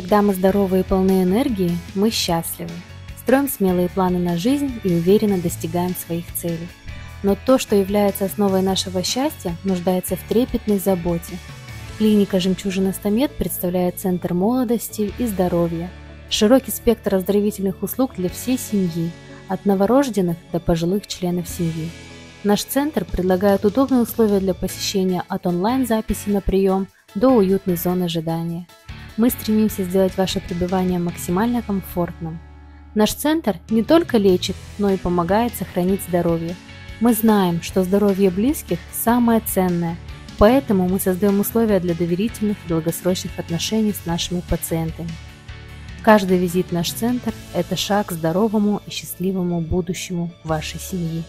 Когда мы здоровы и полны энергии, мы счастливы, строим смелые планы на жизнь и уверенно достигаем своих целей. Но то, что является основой нашего счастья, нуждается в трепетной заботе. Клиника «Жемчужина-Стомед» представляет центр молодости и здоровья, широкий спектр оздоровительных услуг для всей семьи, от новорожденных до пожилых членов семьи. Наш центр предлагает удобные условия для посещения от онлайн-записи на прием до уютной зоны ожидания. Мы стремимся сделать ваше пребывание максимально комфортным. Наш центр не только лечит, но и помогает сохранить здоровье. Мы знаем, что здоровье близких – самое ценное, поэтому мы создаем условия для доверительных и долгосрочных отношений с нашими пациентами. Каждый визит в наш центр – это шаг к здоровому и счастливому будущему вашей семьи.